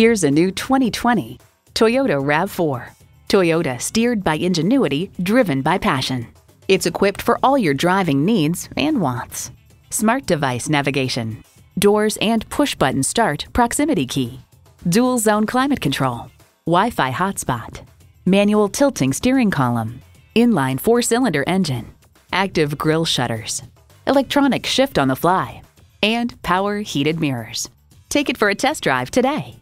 Here's a new 2020 Toyota RAV4. Toyota, steered by ingenuity, driven by passion. It's equipped for all your driving needs and wants. Smart device navigation, doors and push-button start proximity key, dual zone climate control, Wi-Fi hotspot, manual tilting steering column, inline four-cylinder engine, active grille shutters, electronic shift on the fly, and power heated mirrors. Take it for a test drive today.